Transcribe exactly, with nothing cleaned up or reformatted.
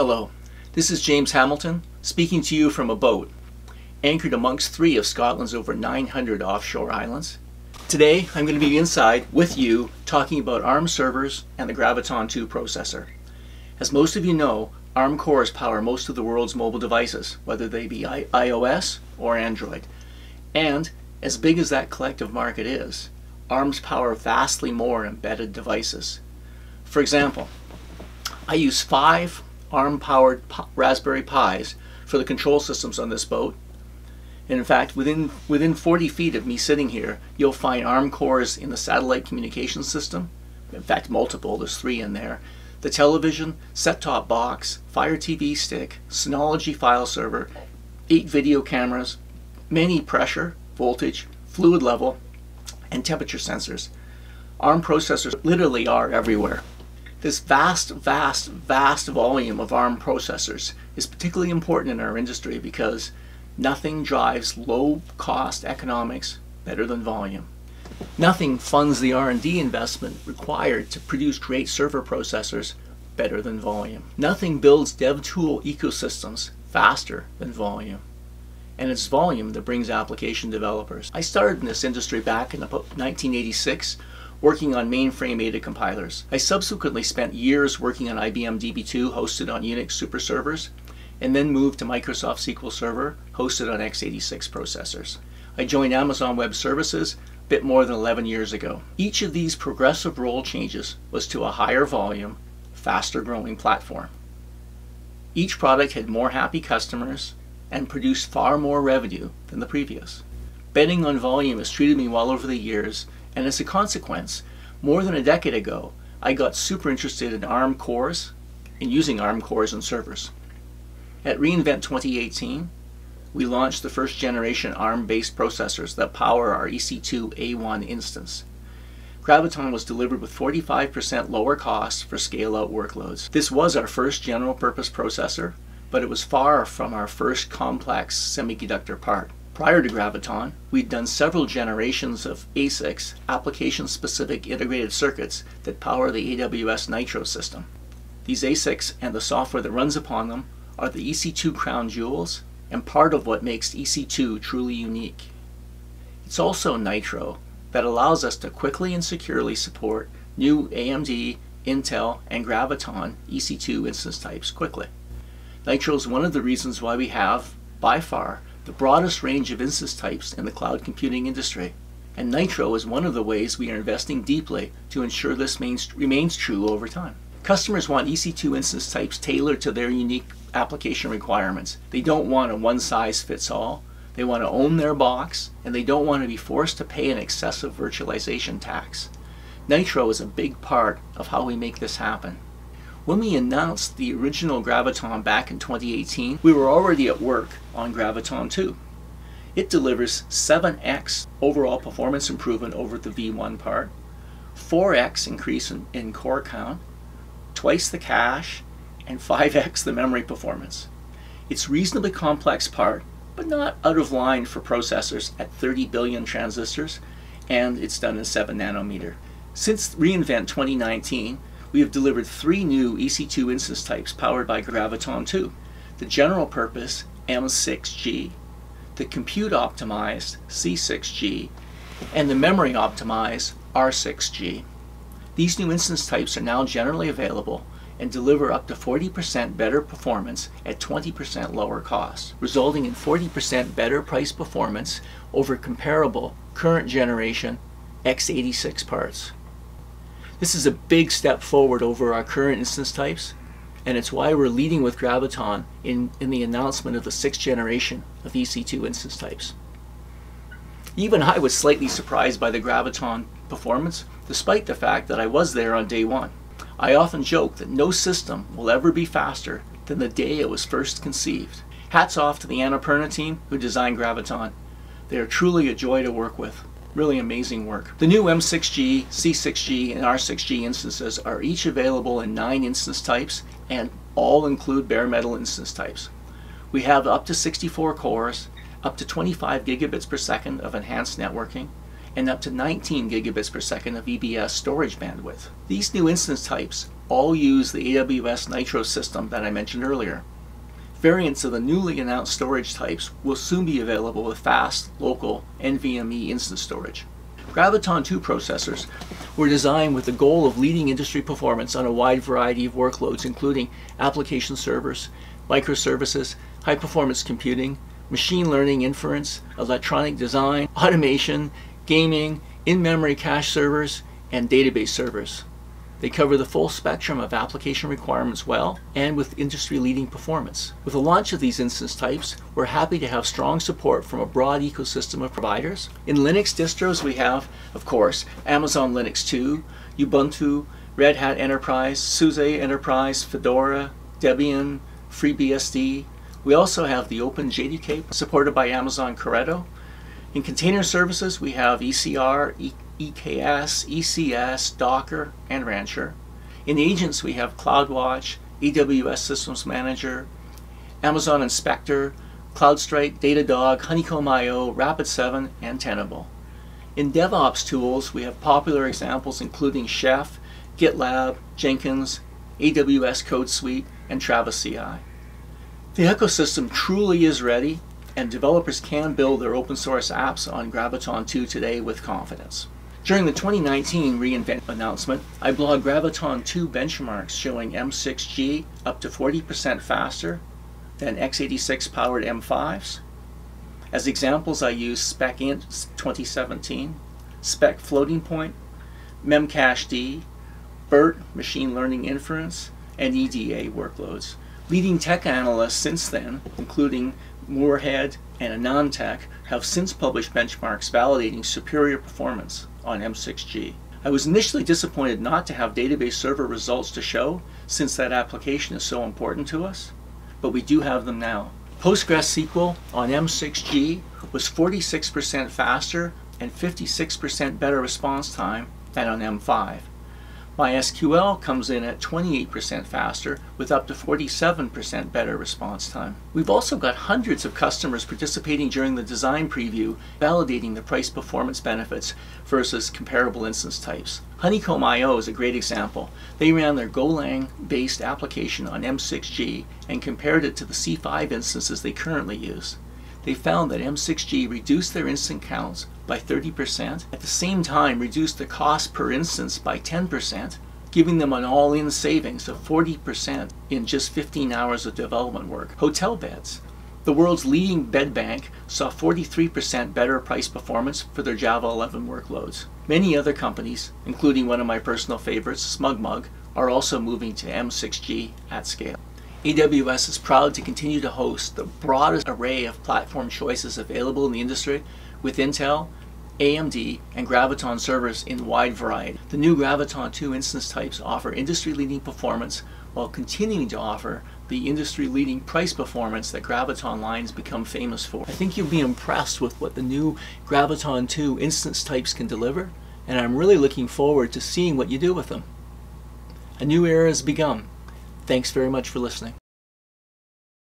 Hello, this is James Hamilton speaking to you from a boat anchored amongst three of Scotland's over nine hundred offshore islands. Today I'm going to be inside with you talking about ARM servers and the Graviton two processor. As most of you know, ARM cores power most of the world's mobile devices, whether they be iOS or Android. And as big as that collective market is, ARMs power vastly more embedded devices. For example, I use five ARM-powered Raspberry Pis for the control systems on this boat. And in fact, within, within forty feet of me sitting here, you'll find ARM cores in the satellite communication system. In fact, multiple, there's three in there. The television, set-top box, Fire T V stick, Synology file server, eight video cameras, many pressure, voltage, fluid level, and temperature sensors. ARM processors literally are everywhere. This vast, vast, vast volume of ARM processors is particularly important in our industry because nothing drives low-cost economics better than volume. Nothing funds the R and D investment required to produce great server processors better than volume. Nothing builds dev tool ecosystems faster than volume. And it's volume that brings application developers. I started in this industry back in about nineteen eighty-six working on mainframe Ada compilers. I subsequently spent years working on I B M D B two hosted on Unix super servers, and then moved to Microsoft S Q L Server hosted on x eighty-six processors. I joined Amazon Web Services a bit more than eleven years ago. Each of these progressive role changes was to a higher volume, faster growing platform. Each product had more happy customers and produced far more revenue than the previous. Betting on volume has treated me well over the years, and as a consequence, more than a decade ago, I got super interested in ARM cores and using ARM cores and servers. At re:Invent twenty eighteen, we launched the first generation ARM-based processors that power our E C two A one instance. Graviton was delivered with forty-five percent lower costs for scale-out workloads. This was our first general-purpose processor, but it was far from our first complex semiconductor part. Prior to Graviton, we'd done several generations of A SICs, application-specific integrated circuits that power the A W S Nitro system. These A SICs and the software that runs upon them are the E C two crown jewels and part of what makes E C two truly unique. It's also Nitro that allows us to quickly and securely support new A M D, Intel, and Graviton E C two instance types quickly. Nitro is one of the reasons why we have, by far, the broadest range of instance types in the cloud computing industry. And Nitro is one of the ways we are investing deeply to ensure this remains true over time. Customers want E C two instance types tailored to their unique application requirements. They don't want a one-size-fits-all. They want to own their box, and they don't want to be forced to pay an excessive virtualization tax. Nitro is a big part of how we make this happen. When we announced the original Graviton back in twenty eighteen, we were already at work on Graviton two. It delivers seven x overall performance improvement over the V one part, four x increase in, in core count, twice the cache, and five x the memory performance. It's a reasonably complex part, but not out of line for processors at thirty billion transistors, and it's done in seven nanometer. Since re:Invent twenty nineteen, we have delivered three new E C two instance types powered by Graviton two, the general purpose M six G, the compute optimized C six G, and the memory optimized R six G. These new instance types are now generally available and deliver up to forty percent better performance at twenty percent lower cost, resulting in forty percent better price performance over comparable current generation x eighty-six parts. This is a big step forward over our current instance types, and it's why we're leading with Graviton in, in the announcement of the sixth generation of E C two instance types. Even I was slightly surprised by the Graviton performance, despite the fact that I was there on day one. I often joke that no system will ever be faster than the day it was first conceived. Hats off to the Annapurna team who designed Graviton. They are truly a joy to work with. Really amazing work. The new M six G, C six G, and R six G instances are each available in nine instance types and all include bare metal instance types. We have up to sixty-four cores, up to twenty-five gigabits per second of enhanced networking, and up to nineteen gigabits per second of E B S storage bandwidth. These new instance types all use the A W S Nitro system that I mentioned earlier. Variants of the newly announced storage types will soon be available with fast, local, N V M e instance storage. Graviton two processors were designed with the goal of leading industry performance on a wide variety of workloads, including application servers, microservices, high-performance computing, machine learning inference, electronic design, automation, gaming, in-memory cache servers, and database servers. They cover the full spectrum of application requirements well and with industry-leading performance. With the launch of these instance types, we're happy to have strong support from a broad ecosystem of providers. In Linux distros, we have, of course, Amazon Linux two, Ubuntu, Red Hat Enterprise, SUSE Enterprise, Fedora, Debian, FreeBSD. We also have the OpenJDK, supported by Amazon Coreto. In container services, we have E C R, E K S, E C S, Docker, and Rancher. In agents, we have CloudWatch, A W S Systems Manager, Amazon Inspector, CloudStrike, Datadog, Honeycomb I O, Rapid seven, and Tenable. In DevOps tools, we have popular examples including Chef, GitLab, Jenkins, A W S Code Suite, and Travis C I. The ecosystem truly is ready, and developers can build their open source apps on Graviton two today with confidence. During the twenty nineteen re:Invent announcement, I blogged Graviton two benchmarks showing M six G up to forty percent faster than x eighty-six powered M fives. As examples, I used SpecInt twenty seventeen, Spec Floating Point, Memcached, BERT Machine Learning Inference, and E D A workloads. Leading tech analysts since then, including Moorhead and AnandTech, have since published benchmarks validating superior performance on M six G. I was initially disappointed not to have database server results to show, since that application is so important to us, but we do have them now. PostgreSQL on M six G was forty-six percent faster and fifty-six percent better response time than on M five. MySQL comes in at twenty-eight percent faster with up to forty-seven percent better response time. We've also got hundreds of customers participating during the design preview, validating the price performance benefits versus comparable instance types. Honeycomb I O is a great example. They ran their Golang-based application on M six G and compared it to the C five instances they currently use. They found that M six G reduced their instance counts by thirty percent, at the same time reduced the cost per instance by ten percent, giving them an all-in savings of forty percent in just fifteen hours of development work. Hotel beds. The world's leading bed bank saw forty-three percent better price performance for their Java eleven workloads. Many other companies, including one of my personal favorites, SmugMug, are also moving to M six G at scale. A W S is proud to continue to host the broadest array of platform choices available in the industry with Intel, A M D, and Graviton servers in wide variety. The new Graviton two instance types offer industry-leading performance while continuing to offer the industry-leading price performance that Graviton lines become famous for. I think you'll be impressed with what the new Graviton two instance types can deliver, and I'm really looking forward to seeing what you do with them. A new era has begun. Thanks very much for listening.